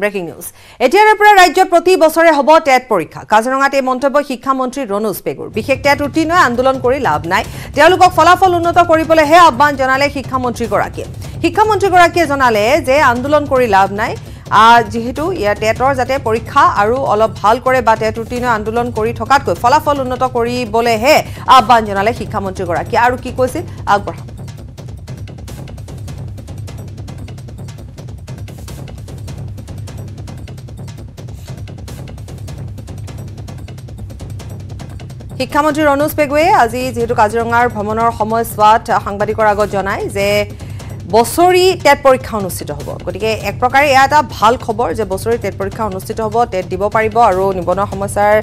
Breaking news এতিয়াৰে পৰা ৰাজ্যত প্ৰতি বছৰে হ'ব টেট পৰীক্ষা কাজিৰঙাত এই মন্তব্য শিক্ষা মন্ত্ৰী ৰণুজ পেগুৰ বিশেষ টেট উত্তীৰ্ণ আন্দোলন কৰি লাভ নাই তেওঁলোকক ফলাফল উন্নত কৰিবলৈ হে আহ্বান জনালে শিক্ষা মন্ত্ৰীগৰাকীয়ে জনালে যে আন্দোলন কৰি লাভ নাই যেহেতু টেটৰ যাতে পৰীক্ষা আৰু অলপ ভাল কৰে বা টেট উত্তীৰ্ণ আন্দোলন কৰি থকাতকৈ ফলাফল উন্নত কৰিবলৈ হে আহ্বান জনালে শিক্ষা মন্ত্ৰীগৰাকীয়ে আৰু কি কৈছিল আগবঢ়া শিক্ষামন্ত্রী ৰণুজ পেগুৱে আজি যেহেতু কাজিৰঙাৰ ভ্ৰমণৰ সময়ছোৱাত সাংবাদিকৰ আগত জনায় যে বছৰি টেট পৰীক্ষা অনুষ্ঠিত হ'ব গতিকে এক প্ৰকাৰে এটা ভাল খবৰ যে বছৰি টেট পৰীক্ষা অনুষ্ঠিত হ'ব টেট দিব পাৰিব আৰু নিবনুৱা সমস্যাৰ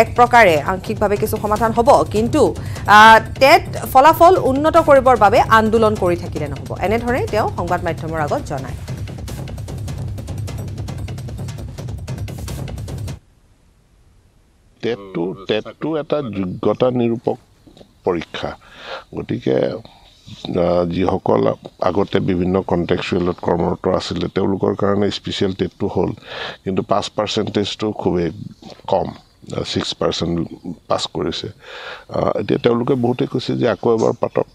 এক প্ৰকাৰে আংশিকভাৱে কিছু সমাধান হ'ব কিন্তু টেট ফলাফল উন্নত কৰিবৰ বাবে আন্দোলন কৰি থাকিলে নহ'ব এনে ধৰণে তেওঁ সংবাদ মাধ্যমৰ আগত জনায় টেট টু এটা যোগ্যতা নিৰূপক পৰীক্ষা গতিকে যিসকল আগতে বিভিন্ন কণ্টেক্সুৱেলত কৰ্মৰত আছিলে তেওঁলোকৰ কাৰণে স্পেচিয়েল টেট টু হ'ল কিন্তু পাছ পাৰ্চেণ্টেজটো খুবেই কম 6% পাছ কৰিছে এতিয়া তেওঁলোকে বহুতে কৈছে যে আকৌ এবাৰ পাতক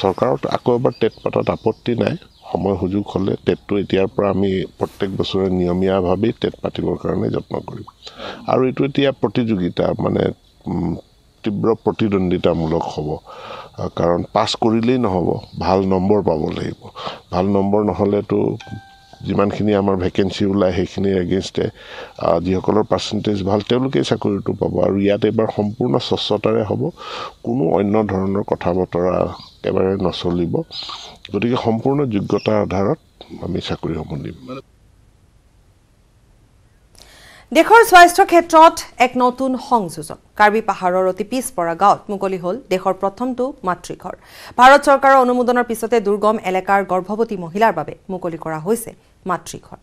চৰকাৰত আকৌ এবাৰ টেট পাতত আপত্তি নাই সময় সুযোগ হ'লে টেটটো এতিয়াৰ পৰা আমি প্ৰত্যেক বছৰে নিয়মীয়াভাৱে টেট পাতিবৰ কাৰণে যত্ন কৰিম আৰু এইটো এতিয়া প্ৰতিযোগিতা মানে তীব্ৰ প্ৰতিদ্বন্দ্বিতামূলক হ'ব কাৰণ পাছ কৰিলেই নহ'ব ভাল নম্বৰ পাব লাগিব ভাল নম্বৰ নহ'লেতো যিমানখিনি আমাৰ ভেকেন্সি ওলাই সেইখিনিৰ এগেইনষ্টে যিসকলৰ পাৰ্চেণ্টেজ ভাল তেওঁলোকেই চাকৰিটো পাব আৰু ইয়াত এবাৰ সম্পূৰ্ণ স্বচ্ছতাৰে হ'ব কোনো অন্য ধৰণৰ কথা বতৰা একেবাৰে নচলিব গতিকে সম্পূৰ্ণ যোগ্যতাৰ আধাৰত আমি চাকৰিসমূহ দিম দেশৰ স্বাস্থ্য ক্ষেত্ৰত এক নতুন সংযোজন কাৰ্বি পাহাৰৰ অতি পিছপৰা গাঁৱত মুকলি হ'ল দেশৰ প্ৰথমটো মাতৃঘৰ ভাৰত চৰকাৰৰ অনুমোদনৰ পিছতে দুৰ্গম এলেকাৰ গৰ্ভৱতী মহিলাৰ বাবে মুকলি কৰা হৈছে মাতৃঘৰ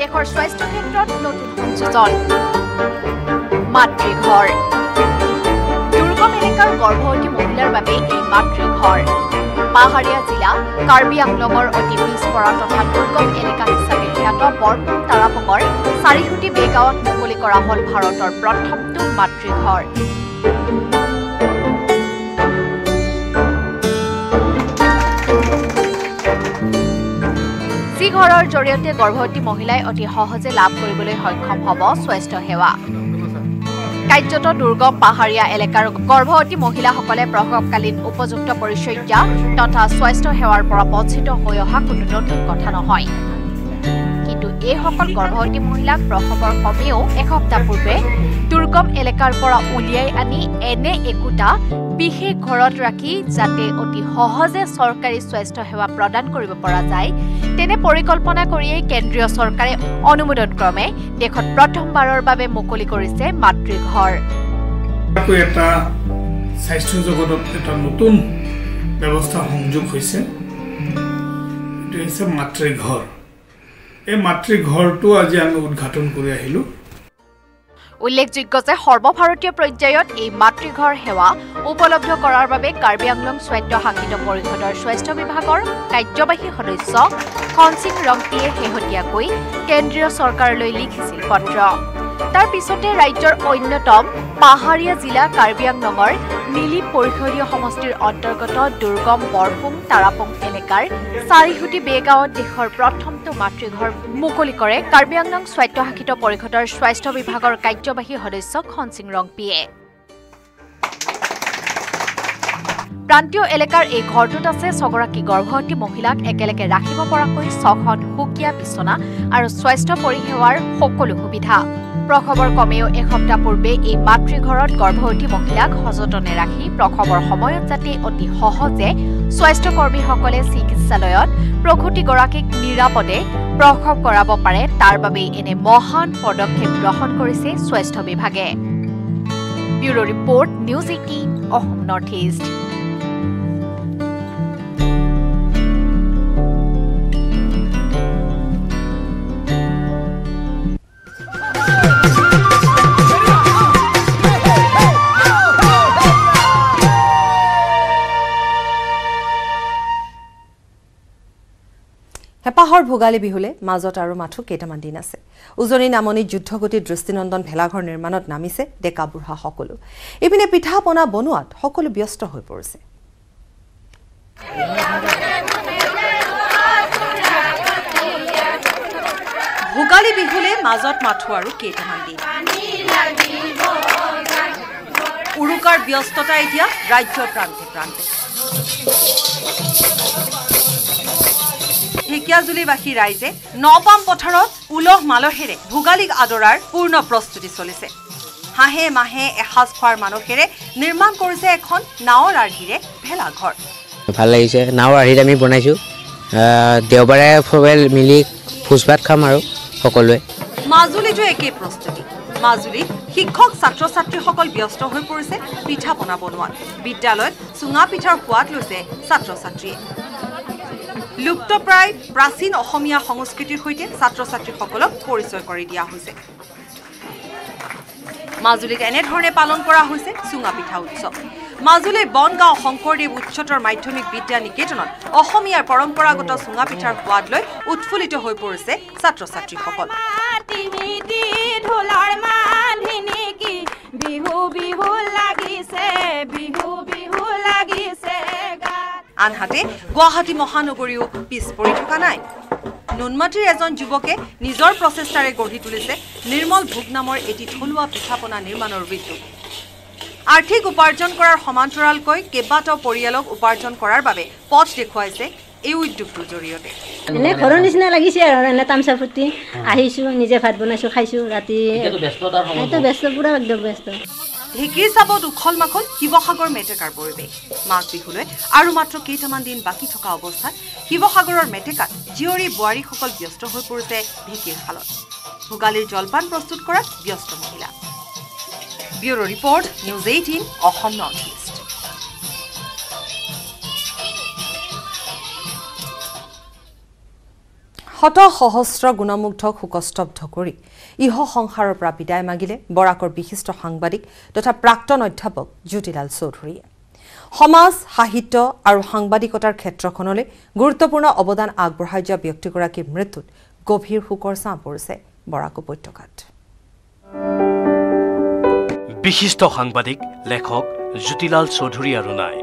দেশৰ স্বাস্থ্য ক্ষেত্ৰত নতুন সংযোজন মাতৃঘৰ দুৰ্গম এলেকাৰ গৰ্ভৱতী মহিলাৰ বাবে এই মাতৃঘৰ পাহাৰীয়া জিলা কাৰ্বি আংলঙৰ অতি পিছপৰা তথা দুৰ্গম এলেকা হিচাপে খ্যাত বৰপুং তাৰাপঙৰ চাৰিহুটি বেগাঁৱত মুকলি কৰা হ'ল ভাৰতৰ প্ৰথমটো মাতৃঘৰ যি ঘৰৰ জৰিয়তে গৰ্ভৱতী মহিলাই অতি সহজে লাভ কৰিবলৈ সক্ষম হ'ব স্বাস্থ্য সেৱা কাৰ্যত দুৰ্গম পাহাৰীয়া এলেকাৰ গৰ্ভৱতী মহিলাসকলে প্ৰসৱকালীন উপযুক্ত পৰিচৰ্যা তথা স্বাস্থ্য সেৱাৰ পৰা বঞ্চিত হৈ অহা কোনো নতুন কথা নহয় কিন্তু এইসকল গৰ্ভৱতী মহিলাক প্ৰসৱৰ কমেও এসপ্তাহ পূৰ্বে দুৰ্গম এলেকাৰ পৰা উলিয়াই আনি এনে একোটা বিশেষ ঘৰত ৰাখি যাতে অতি সহজে চৰকাৰী স্বাস্থ্য সেৱা প্ৰদান কৰিব পৰা যায় তেনে পৰিকল্পনা কৰিয়ে কেন্দ্ৰীয় চৰকাৰে অনুমোদন ক্ৰমে দেশত প্ৰথমবাৰৰ বাবে মুকলি কৰিছে মাতৃঘৰ এটা স্বাস্থ্য জগতত এটা নতুন ব্যৱস্থা সংযোগ হৈছে এটো হৈছে মাতৃঘৰ এই মাতৃঘৰটো আজি আমি উদ্ঘাটন কৰি আহিলো উল্লেখযোগ্য যে সৰ্বভাৰতীয় পৰ্যায়ত এই মাতৃঘৰ সেৱা উপলব্ধ কৰাৰ বাবে কাৰ্বি আংলং স্বায়ত্তশাসিত পৰিষদৰ স্বাস্থ্য বিভাগৰ কাৰ্যবাহী সদস্য খনসিং ৰংটিয়ে শেহতীয়াকৈ কেন্দ্ৰীয় চৰকাৰলৈ লিখিছিল পত্ৰ তাৰ পিছতে ৰাজ্যৰ অন্যতম পাহাৰীয়া জিলা কাৰ্বি আংলঙৰ নীলি পৰিষদীয় সমষ্টিৰ অন্তৰ্গত দুৰ্গম বৰপুং তাৰাপং এলেকাৰ চাৰিহুটি বেগাঁৱত দেশৰ প্ৰথমটো মাতৃঘৰ মুকলি কৰে কাৰ্বি আংলং স্বায়ত্তশাসিত পৰিষদৰ স্বাস্থ্য বিভাগৰ কাৰ্যবাহী সদস্য খনসিং ৰংপিয়ে প্ৰান্তীয় এলেকাৰ এই ঘৰটোত আছে ছগৰাকী গৰ্ভৱতী মহিলাক একেলগে ৰাখিব পৰাকৈ ছখন সুকীয়া বিছনা আৰু স্বাস্থ্য পৰিষেৱাৰ সকলো সুবিধা প্ৰসৱৰ কমেও এসপ্তাহ পূৰ্বে এই মাতৃঘৰত গৰ্ভৱতী মহিলাক সযতনে ৰাখি প্ৰসৱৰ সময়ত যাতে অতি সহজে স্বাস্থ্যকৰ্মীসকলে চিকিৎসালয়ত প্ৰসূতিগৰাকীক নিৰাপদে প্ৰসৱ কৰাব পাৰে তাৰ বাবে এনে মহান পদক্ষেপ গ্ৰহণ কৰিছে স্বাস্থ্য বিভাগে bureau report news 18 Assam north east অহাহৰ ভোগালী বিহুলে মাজত আৰু মাথো কেটামান দিন আছে। উজনি নামনি যুদ্ধগতি দৃষ্টিনন্দন ভেলাঘৰ নিৰ্মাণত নামিছে ডেকা বুঢ়া সকলো। ইপিনে পিঠা পনা বনোৱাত সকলো ব্যস্ত হৈ পৰিছে। ভোগালী বিহুলে মাজত মাথো আৰু কেটামান দিন। উৰুকাৰ ব্যস্ততা এতিয়া ৰাজ্য প্ৰান্তে প্ৰান্তে। ঢেকিয়াজুলিবাসী ৰাইজে নপাম পথাৰত উলহ মালহেৰে ভোগালীক আদৰাৰ পূৰ্ণ প্ৰস্তুতি চলিছে। হাঁহে মাহে এসাজ খোৱাৰ মানসেৰে নিৰ্মাণ কৰিছে এখন নাৱৰ আৰ্হিৰে ভেলাঘৰ। ভাল লাগিছে, নাৱৰ আৰ্হিত আমি বনাইছো। দেওবাৰে ফবেল মিলি ভোজ ভাত খাম আৰু সকলোৱে। মাজুলীতো একে প্ৰস্তুতি। মাজুলীত শিক্ষক ছাত্ৰ ছাত্ৰীসকল ব্যস্ত হৈ পৰিছে পিঠা পনা বনোৱাত। বিদ্যালয়ত চুঙা পিঠাৰ সোৱাদ লৈছে ছাত্ৰ ছাত্ৰীয়ে। লুপ্তপ্রায় প্রাচীন অসমীয়া সংস্কৃতিৰ সৈতে ছাত্ৰ ছাত্ৰীসকলক পৰিচয় কৰি দিয়া হৈছে। মাজুলীত এনেধৰণে পালন কৰা হৈছে চুঙা পিঠা উৎসৱ। মাজুলীৰ বনগাঁও শংকৰদেৱ উচ্চতৰ মাধ্যমিক বিদ্যা নিকেতনত অসমীয়াৰ পৰম্পৰাগত চুঙা পিঠাৰ সোৱাদ লৈ উৎফুল্লিত হৈ পৰিছে ছাত্ৰ ছাত্ৰীসকল। আনহাতে গুৱাহাটী মহানগৰীও পিছ পৰি থকা নাই। নুনমাটিৰ এজন যুৱকে নিজৰ প্ৰচেষ্টাৰে গঢ়ি তুলিছে নিৰ্মল ভোগ নামৰ এটি থলুৱা পিঠা পনা নিৰ্মাণৰ উদ্যোগ। আৰ্থিক উপাৰ্জন কৰাৰ সমান্তৰালকৈ কেইবাটাও পৰিয়ালক উপাৰ্জন কৰাৰ বাবে পথ দেখুৱাইছে এই উদ্যোগটোৰ জৰিয়তে। ঘৰৰ নিচিনা লাগিছে আৰু এনে তামচা ফুটি আহিছোঁ, নিজে ভাত বনাইছোঁ খাইছোঁ ৰাতি। ব্যস্ত পুৰা একদম ব্যস্ত। ঢেঁকীৰ চাপত উখল মাখল শিৱসাগৰ মেটেকাৰ পৰিৱেশ। মাঘ বিহুলৈ আৰু মাত্ৰ কেইটামান দিন বাকী থকা অৱস্থাত শিৱসাগৰৰ মেটেকাত জীয়ৰী বোৱাৰীসকল ব্যস্ত হৈ পৰিছে ঢেঁকীৰ খালত। ভোগালীৰ জলপান প্ৰস্তুত কৰাত ব্যস্ত মহিলা। Bureau' report, news 18 Assam north east. শত সহস্ৰ গুণমুগ্ধক শোকস্তব্ধ কৰি ইহ সংসাৰৰ পৰা বিদায় মাগিলে বৰাকৰ বিশিষ্ট সাংবাদিক তথা প্ৰাক্তন অধ্যাপক জ্যোতিলাল চৌধুৰীয়ে। সমাজ, সাহিত্য আৰু সাংবাদিকতাৰ ক্ষেত্ৰখনলৈ গুৰুত্বপূৰ্ণ অৱদান আগবঢ়াই যোৱা ব্যক্তিগৰাকীৰ মৃত্যুত গভীৰ শোকৰ ছাঁ পৰিছে বৰাক উপত্যকাত। বিশিষ্ট সাংবাদিক লেখক জ্যোতিলাল চৌধুৰী আৰু নাই।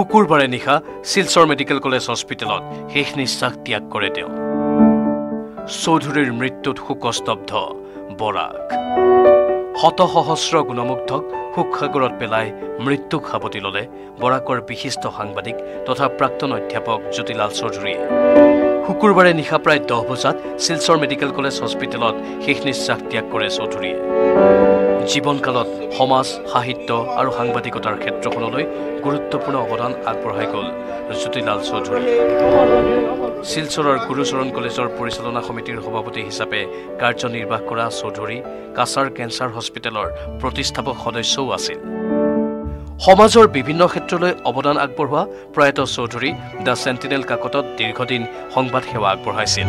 শুকুৰবাৰে নিশা শিলচৰ মেডিকেল কলেজ হস্পিটেলত শেষ নিশ্বাস ত্যাগ কৰে তেওঁ। চৌধুৰীৰ মৃত্যুত শোকস্তব্ধ বৰাক। শত সহস্ৰ গুণমুগ্ধক শোকসাগৰত পেলাই মৃত্যুক সাৱটি ল'লে বৰাকৰ বিশিষ্ট সাংবাদিক তথা প্ৰাক্তন অধ্যাপক জ্যোতিলাল চৌধুৰীয়ে। শুকুৰবাৰে নিশা প্ৰায় 10 বজাত শিলচৰ মেডিকেল কলেজ হস্পিটেলত শেষ নিশ্বাস ত্যাগ কৰে চৌধুৰীয়ে। জীৱনকালত সমাজ, সাহিত্য আৰু সাংবাদিকতাৰ ক্ষেত্ৰখনলৈ গুৰুত্বপূৰ্ণ অৱদান আগবঢ়াই গ'ল জ্যোতিলাল চৌধুৰী। শিলচৰৰ গুৰুচৰণ কলেজৰ পৰিচালনা সমিতিৰ সভাপতি হিচাপে কাৰ্যনিৰ্বাহ কৰা চৌধুৰী কাছাৰ কেঞ্চাৰ হস্পিটেলৰ প্ৰতিষ্ঠাপক সদস্যও আছিল। সমাজৰ বিভিন্ন ক্ষেত্ৰলৈ অৱদান আগবঢ়োৱা প্ৰয়াত চৌধুৰী দ্য চেণ্টিনেল কাকতত দীৰ্ঘদিন সংবাদ সেৱা আগবঢ়াইছিল।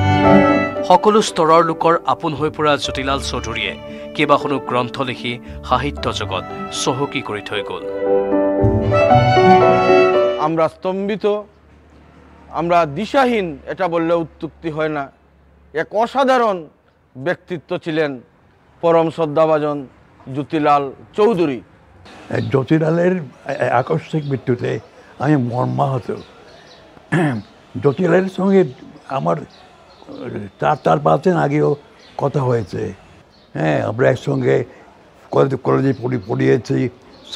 সকলো স্তৰৰ লোকৰ আপোন হৈ পৰা জ্যোতিলাল চৌধুৰীয়ে কেইবাখনো গ্ৰন্থ লিখি সাহিত্য জগত চহকী কৰি থৈ গ'ল। আমরা স্তম্ভিত, আমরা দিশাহীন, এটা বললে অত্যুক্তি হয় না। এক অসাধারণ ব্যক্তিত্ব ছিলেন পরম শ্রদ্ধাভাজন জ্যোতিলাল চৌধুরী। জ্যোতিলালের আকস্মিক মৃত্যুতে আমি মর্মাহত। জ্যোতিলালের সঙ্গে আমার 4-5 দিন আগেও কথা হয়েছে। হ্যাঁ, আমরা একসঙ্গে কলেজে পড়িয়েছি,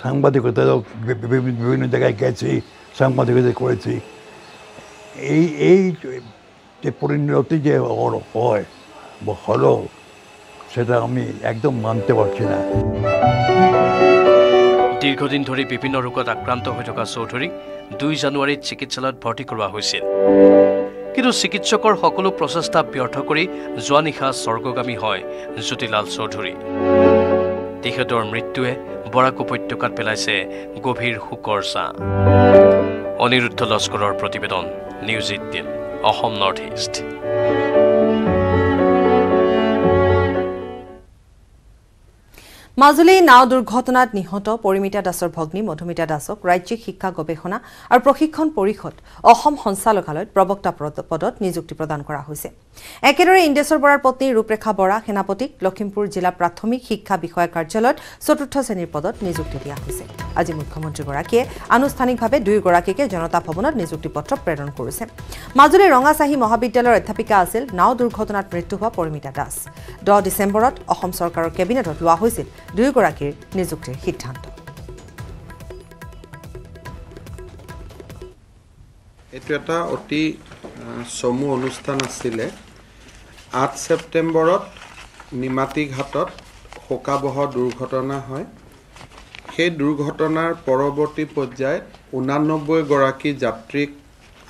সাংবাদিকতা বিভিন্ন জায়গায় গেছি, সাংবাদিকতা করেছি। এই যে পরিণতি যে হয় বা হলো, সেটা আমি একদম মানতে পারছি না। দীর্ঘদিন ধরে বিভিন্ন রোগত আক্রান্ত হয়ে থাকা চৌধুরীক 2 জানুয়ারিত চিকিৎসালয়ত ভর্তি করা হয়েছিল। কিন্তু চিকিৎসকর সকল প্রচেষ্টা ব্যর্থ করে যোৱা নিশা স্বর্গগামী হয় জ্যোতিলাল চৌধুরী। তেখেতৰ মৃত্যুৱে বৰাক উপত্যকাত পেলাইছে গভীৰ শোকৰ ছাঁ। অনিৰুদ্ধ লস্কৰৰ প্ৰতিবেদন, news 18 Assam north east. Majuli নাও দুর্ঘটনাত নিহত পৰিমিতা দাসৰ ভগ্নী মধুমিতা দাসক ৰাজ্যিক শিক্ষা গৱেষণা আৰু প্ৰশিক্ষণ পৰিষদ অসম সঞ্চালকালয়ত প্ৰবক্তা পদত নিযুক্তি প্ৰদান কৰা হৈছে। একেদৰে ইন্দেশ্বৰ বৰাৰ পত্নী ৰূপৰেখা বৰা সেনাপতিক লখিমপুৰ জিলা প্ৰাথমিক শিক্ষা বিষয়া কাৰ্যালয়ত চতুৰ্থ শ্ৰেণীৰ পদত নিযুক্তি দিয়া হৈছে। আজি মুখ্যমন্ত্ৰীগৰাকীয়ে আনুষ্ঠানিকভাৱে দুয়োগৰাকীকে জনতা ভৱনত নিযুক্তি পত্ৰ প্ৰেৰণ কৰিছে। মাজুলী ৰঙাচাহী মহাবিদ্যালয়ৰ অধ্যাপিকা আছিল নাও দুৰ্ঘটনাত মৃত্যু হোৱা পৰিমিতা দাস। ১০ ডিসেম্বৰত অসম চৰকাৰৰ কেবিনেটত লোৱা হৈছিল দুয়োগৰাকীৰ নিযুক্তিৰ সিদ্ধান্ত। এটো এটা অতি চমু অনুষ্ঠান আছিলে। ৮ ছেপ্টেম্বৰত নিমাতী ঘাটত শোকাবহ দুৰ্ঘটনা হয়। সেই দুৰ্ঘটনাৰ পৰৱৰ্তী পৰ্যায়ত ৮৯ গৰাকী যাত্ৰীক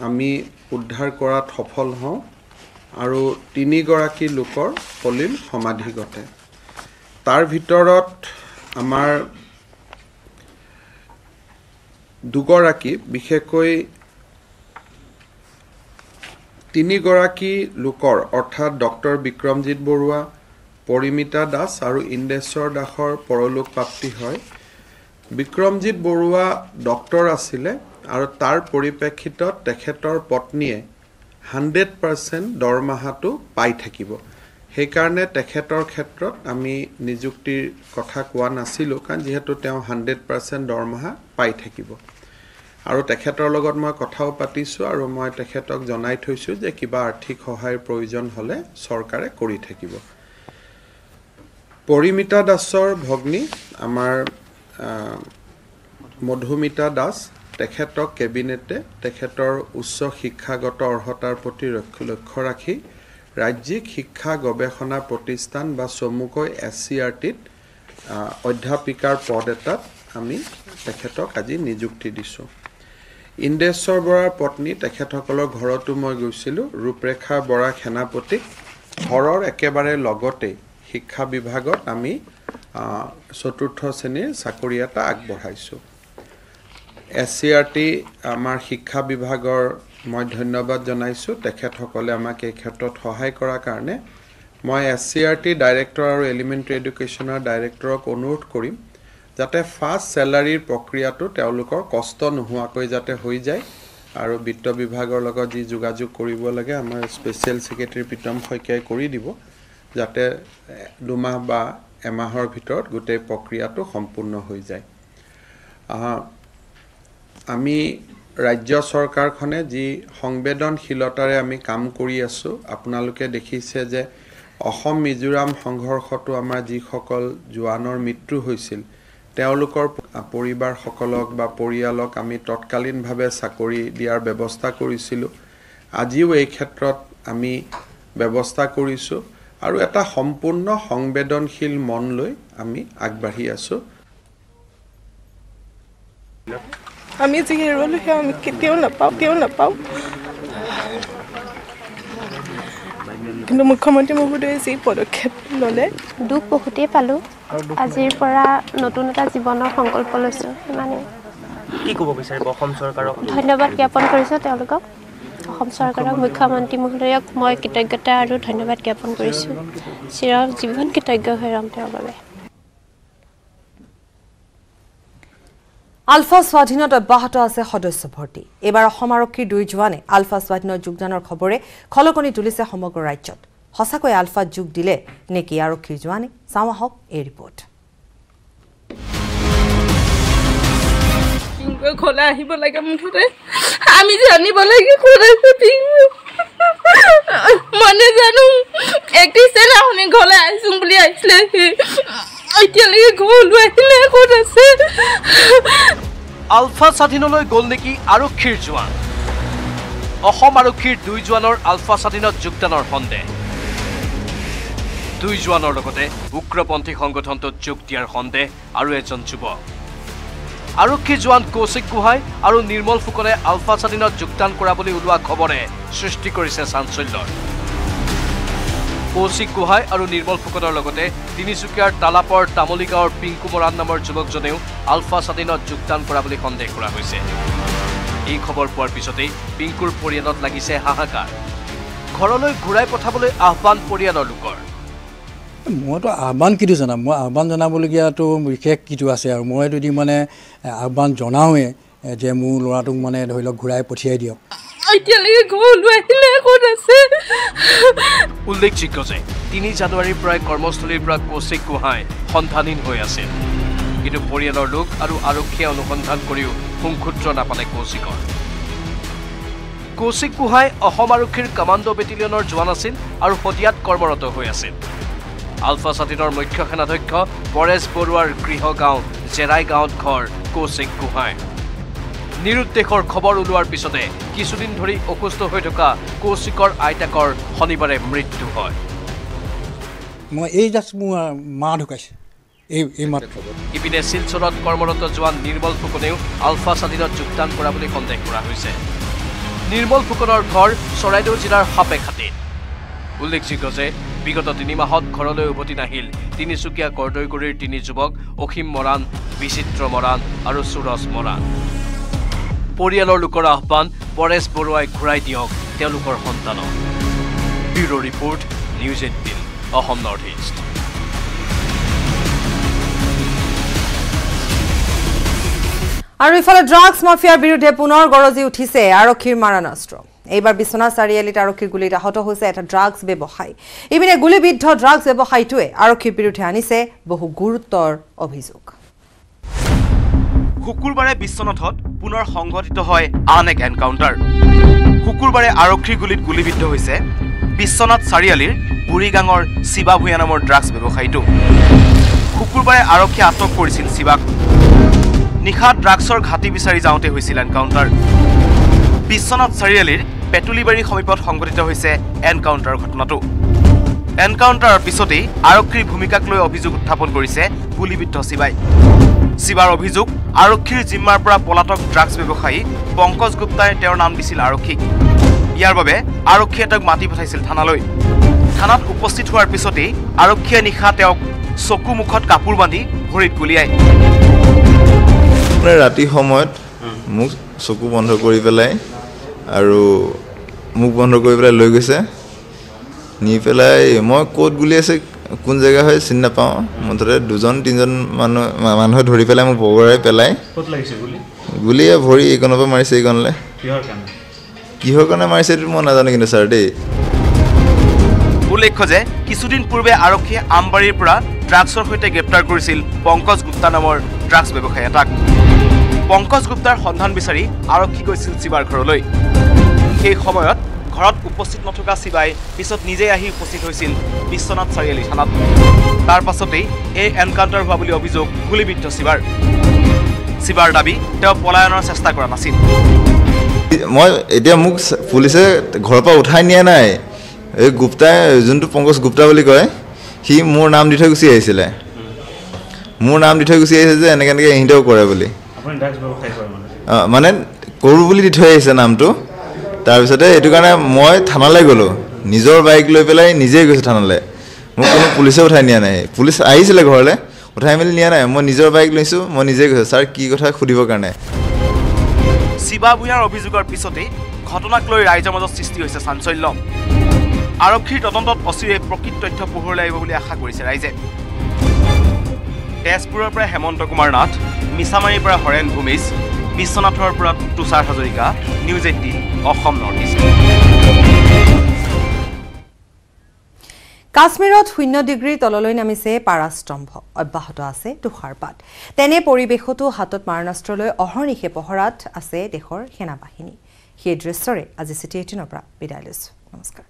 আমি উদ্ধাৰ কৰাত সফল হওঁ আৰু ৩ গৰাকী লোকৰ সলিল সমাধি ঘটে। তাৰ ভিতৰত আমাৰ দুগৰাকী বিশেষকৈ ৩ গৰাকী লোকৰ অৰ্থাৎ ডক্টৰ বিক্ৰমজিৎ বৰুৱা, পৰিমিতা দাস আৰু ইন্দেশ্বৰ দাসৰ পৰলোক প্ৰাপ্তি হয়। বিক্ৰমজিৎ বৰুৱা ডক্টৰ আছিলে আৰু তাৰ পৰিপ্ৰেক্ষিতত তেখেতৰ পত্নীয়ে 100% দৰমাহাটো পাই থাকিব। সেইকাৰণে তেখেতৰ ক্ষেত্ৰত আমি নিযুক্তিৰ কথা কোৱা নাছিলোঁ, কাৰণ যিহেতু তেওঁ 100% দৰমহা পাই থাকিব। আৰু তেখেতৰ লগত মই কথাও পাতিছোঁ আৰু মই তেখেতক জনাই থৈছোঁ যে কিবা আৰ্থিক সহায়ৰ প্ৰয়োজন হ'লে চৰকাৰে কৰি থাকিব। পৰিমিতা দাসৰ ভগ্নী আমাৰ মধুমিতা দাস, তেখেতক কেবিনেটে তেখেতৰ উচ্চ শিক্ষাগত অৰ্হতাৰ প্ৰতি লক্ষ্য ৰাখি ৰাজ্যিক শিক্ষা গৱেষণা প্ৰতিষ্ঠান বা চমুকৈ SCRTত অধ্যাপিকাৰ পদ এটাত আমি তেখেতক আজি নিযুক্তি দিছোঁ। ইন্দেশ্বৰ বৰাৰ পত্নী, তেখেতসকলৰ ঘৰতো মই গৈছিলোঁ। ৰূপৰেখা বৰা সেনাপতিক ঘৰৰ একেবাৰে লগতে শিক্ষা বিভাগত আমি চতুৰ্থ শ্ৰেণীৰ চাকৰি এটা আগবঢ়াইছোঁ। SCRT আমাৰ শিক্ষা বিভাগৰ মই ধন্যবাদ জনাইছোঁ, তেখেতসকলে আমাক এই ক্ষেত্ৰত সহায় কৰাৰ কাৰণে। মই SCRT ডাইৰেক্টৰ আৰু এলিমেণ্টাৰী এডুকেশ্যনৰ ডাইৰেক্টৰক অনুৰোধ কৰিম যাতে ফাৰ্ষ্ট চেলাৰীৰ প্ৰক্ৰিয়াটো তেওঁলোকৰ কষ্ট নোহোৱাকৈ যাতে হৈ যায় আৰু বিত্ত বিভাগৰ লগত যি যোগাযোগ কৰিব লাগে আমাৰ স্পেচিয়েল ছেক্ৰেটাৰী প্ৰীতম শইকীয়াই কৰি দিব, যাতে ২ মাহ বা এমাহৰ ভিতৰত গোটেই প্ৰক্ৰিয়াটো সম্পূৰ্ণ হৈ যায়। আমি ৰাজ্য চৰকাৰখনে যি সংবেদনশীলতাৰে আমি কাম কৰি আছোঁ, আপোনালোকে দেখিছে যে অসম মিজোৰাম সংঘৰ্ষটো আমাৰ যিসকল জোৱানৰ মৃত্যু হৈছিল তেওঁলোকৰ পৰিবাৰসকলক বা পৰিয়ালক আমি তৎকালীনভাৱে চাকৰি দিয়াৰ ব্যৱস্থা কৰিছিলোঁ। আজিও এই ক্ষেত্ৰত আমি ব্যৱস্থা কৰিছোঁ আৰু এটা সম্পূৰ্ণ সংবেদনশীল মন লৈ আমি আগবাঢ়ি আছোঁ। আমি যি হেৰুৱালোঁ সেয়া আমি কেতিয়াও নাপাওঁ। কিন্তু মুখ্যমন্ত্ৰী মহোদয়ে যি পদক্ষেপ ল'লে, দুখ বহুতেই পালোঁ। আজিৰ পৰা নতুন এটা জীৱনৰ সংকল্প লৈছোঁ। মানে কি ক'ব বিচাৰিব? অসম চৰকাৰক ধন্যবাদ জ্ঞাপন কৰিছোঁ। তেওঁলোকক, অসম চৰকাৰক, মুখ্যমন্ত্ৰী মহোদয়ক মই কৃতজ্ঞতা আৰু ধন্যবাদ জ্ঞাপন কৰিছোঁ। চিৰজীৱন কৃতজ্ঞ হৈ ৰ'ম তেওঁৰ বাবে। আলফা স্বাধীনত অব্যাহত আছে সদস্য ভর্তি। এবার অসম আৰক্ষীৰ 2 জোৱানে আলফা স্বাধীনত যোগদানৰ খবৰে খলকনি তুলিছে সমগ্ৰ ৰাজ্যত। হসাকৈ আলফা যোগ দিলে নেকি আৰক্ষীৰ জোৱানে? চাওঁ আহক এই ৰিপৰ্ট। আমি জানিব লাগে মনে জানো ঘৰলৈ আহিছো বুলি আহিছিলে। আলফা স্বাধীনলৈ গ'ল নেকি আৰক্ষীৰ জোৱান? অসম আৰক্ষীৰ 2 জোৱানৰ আলফা স্বাধীনত যোগদানৰ সন্দেহ। 2 জোৱানৰ লগতে উগ্ৰপন্থী সংগঠনটোত যোগ দিয়াৰ সন্দেহ আৰু এজন যুৱক। আৰক্ষী জোৱান কৌশিক গোহাঁই আৰু নিৰ্মল ফুকনে আলফা স্বাধীনত যোগদান কৰা বুলি ওলোৱা খবৰে সৃষ্টি কৰিছে চাঞ্চল্যৰ। কৌশিক গোহাঁই আৰু নিৰ্মল ফুকনৰ লগতে তিনিচুকীয়াৰ তালাপৰ তামলিগাঁৱৰ পিংকু মৰাণ নামৰ যুৱকজনেও আলফা স্বাধীনত যোগদান কৰা বুলি সন্দেহ কৰা হৈছে। এই খবৰ পোৱাৰ পিছতেই পিংকুৰ পৰিয়ালত লাগিছে হাহাকাৰ। ঘৰলৈ ঘূৰাই পঠাবলৈ আহ্বান পৰিয়ালৰ লোকৰ। मैं तो आह्वान कि मैं आह्वान जानबलियाँ विशेष कि मैं यदि मानने आह्वान जानावे जे मोर लाटक मानने धर लग घूर पठिया दियक। उल्लेख्य जे 3 জানুৱাৰীৰ পৰা কৰ্মস্থলীৰ পৰা কৌশিক গোহাঁই সন্ধানহীন হৈ আছিল। কিন্তু পৰিয়ালৰ লোক আৰু আৰক্ষীয়ে অনুসন্ধান কৰিও সংক্ষুত্ৰ নাপালে কৌশিকৰ। কৌশিক গোহাঁই অসম আৰক্ষীৰ কমাণ্ডো বেটেলিয়নৰ জোৱান আছিল আৰু হদিয়াত কৰ্মৰত হৈ আছিল। আলফা স্বাধীনৰ মুখ্য সেনাধ্যক্ষ পৰেশ বৰুৱাৰ গৃহ গাঁও জেৰাই গাঁৱত ঘৰ কৌশিক গোহাঁই। নিৰুদ্দেশৰ খবৰ ওলোৱাৰ পিছতে কিছুদিন ধৰি অসুস্থ হৈ থকা কৌশিকৰ আইতাকৰ শনিবাৰে মৃত্যু হয়। मैं ये जस्ट माँ ढुकाइपिने शिलचर कर्मरत जवान निर्मल फुकने आलफा स्बाधीन योगदान सन्देह। निर्मल फुकनर घर चराइदेउ जिलार हापेखाटी। उल्लेख्य जे विगत 3 মাহत घर उभति नाहिल तिनिचुकिया कर्दयगुरीर 3 যুৱক অসীম মৰাণ, বিচিত্ৰ মৰাণ और সুৰজ মৰাণ। পৰিয়ালৰ লোকৰ আহ্বান পৰেশ বৰুৱাই ঘূৰাই দিয়ক তেওঁলোকৰ সন্তানক। Bureau' report, news 18 Assam north east. আৰু ইফালে ড্ৰাগছ মাফিয়াৰ বিৰুদ্ধে পুনৰ গৰজি উঠিছে আৰক্ষীৰ মাৰণাস্ত্ৰ। এইবাৰ বিছনা চাৰিআলিত আৰক্ষীৰ গুলীত আহত হৈছে এটা ড্ৰাগছ ব্যৱসায়ী। ইপিনে গুলিবিদ্ধ ড্ৰাগছ ব্যৱসায়ীটোৱে আৰক্ষীৰ বিৰুদ্ধে আনিছে বহু গুৰুতৰ অভিযোগ। শুকুৰবাৰে বিশ্বনাথত পুনৰ সংঘটিত হয় আন এক এনকাউণ্টাৰ। শুকুৰবাৰে আৰক্ষীৰ গুলীত গুলিবিদ্ধ হৈছে বিশ্বনাথ চাৰিআলিৰ বুড়িগাঙৰ শিবা ভূঞা নামৰ ড্ৰাগছ ব্যৱসায়ীটো। শুকুৰবাৰে আৰক্ষী আটক কৰিছিল শিবাক। নিশা ড্ৰাগছৰ ঘাটি বিচাৰি যাওঁতে হৈছিল এনকাউণ্টাৰ। বিশ্বনাথ চাৰিআলিৰ পেটুলিবাৰী সমীপত সংঘটিত হৈছে এনকাউণ্টাৰ ঘটনাটো। এনকাউণ্টাৰৰ পিছতেই আৰক্ষীৰ ভূমিকাক লৈ অভিযোগ উত্থাপন কৰিছে গুলিবিদ্ধ শিবাই। শিবাৰ অভিযোগ, আৰক্ষীৰ জিম্মাৰ পৰা পলাতক ড্ৰাগছ ব্যৱসায়ী পংকজ গুপ্তাই তেওঁৰ নাম দিছিল আৰক্ষীক। ইয়াৰ বাবে আৰক্ষীয়ে তেওঁক মাতি পঠাইছিল থানালৈ। থানাত উপস্থিত হোৱাৰ পিছতেই আৰক্ষীয়ে নিশা তেওঁক চকু মুখত কাপোৰ বান্ধি ভৰিত গুলিয়ায়। ৰাতি সময়ত মুখ চকু বন্ধ কৰি পেলাই আৰু মুখ বন্ধ কৰি পেলাই লৈ গৈছে। নি পেলাই মই ক'ত গুলিয়াইছে কোন জেগা হয় চিনি নাপাওঁ। মুঠতে 2-3জন মানুহে ধৰি পেলাই মোক বগৰাই পেলাই গুলিয়ে ভৰি এইকণৰ পৰা মাৰিছে এইকণলৈ। কিহৰ কাৰণে মাৰিছে এইটো মই নাজানো কিন্তু ছাৰ দেই। উল্লেখ্য যে কিছুদিন পূর্বে আৰক্ষীয়ে আমবাৰীৰ পৰা ড্ৰাগছৰ সৈতে গ্ৰেপ্তাৰ কৰিছিল পংকজ গুপ্তা নামৰ ড্ৰাগছ ব্যৱসায়ী এটাক। পংকজ গুপ্তাৰ সন্ধান বিচাৰি আৰক্ষী গৈছিল শিৱাৰ ঘৰলৈ। সেই সময়ত ঘৰত উপস্থিত নথকা শিৱাই পিছত নিজে আহি উপস্থিত হৈছিল বিশ্বনাথ চাৰিআলি থানাত। তাৰ পাছতেই এই এনকাউণ্টাৰ হোৱা বুলি অভিযোগ গুলিবিদ্ধ শিৱাৰ। শিৱাৰ দাবী, তেওঁ পলায়নৰ চেষ্টা কৰা নাছিল। মই এতিয়া মোক পুলিচে ঘৰৰ পৰা উঠাই নিয়া নাই। এই গুপ্তাই যোনটো পংকজ গুপ্তা বুলি কয় সি মোৰ নাম দি থৈ গুচি আহিছিলে। মোৰ নাম দি থৈ গুচি আহিছে যে এনেকৈ এনেকৈ ইহঁতেও কৰে বুলি মানে কৰোঁ বুলি দি থৈ আহিছে নামটো। তাৰপিছতে এইটো কাৰণে মই থানালৈ গ'লোঁ, নিজৰ বাইক লৈ পেলাই নিজেই গৈছোঁ থানালৈ। মোক কোনো পুলিচে উঠাই নিয়া নাই। পুলিচ আহিছিলে ঘৰলৈ, উঠাই মেলি নিয়া নাই। মই নিজৰ বাইক লৈছোঁ, মই নিজেই গৈছোঁ ছাৰ কি কথা সুধিবৰ কাৰণে। শিৱা ভূঞাৰ অভিযোগৰ পিছতেই ঘটনাক লৈ ৰাইজৰ মাজত সৃষ্টি হৈছে চাঞ্চল্য। আৰক্ষীৰ তদন্তত অচিৰেই প্ৰকৃত তথ্য পোহৰলৈ আহিব বুলি আশা কৰিছে ৰাইজে। তেজপুৰৰ পৰা হেমন্ত কুমাৰ নাথ, মিছামাৰীৰ পৰা হৰেণ ভূমিজ, বিশ্বনাথৰ পৰা Tushar Hazarika, news 18 Assam north east. কাশ্মীৰত 0 ডিগ্ৰী তললৈ নামিছে পাৰাস্তম্ভ, অব্যাহত আছে তুষাৰপাত। তেনে পৰিৱেশতো হাতত মাৰণাস্ত্ৰলৈ অহৰ্নিশে পহৰাত আছে দেশৰ সেনাবাহিনী। সেই দৃশ্যৰে আজি চিটি 18ৰ পৰা বিদায় লৈছোঁ। নমস্কাৰ।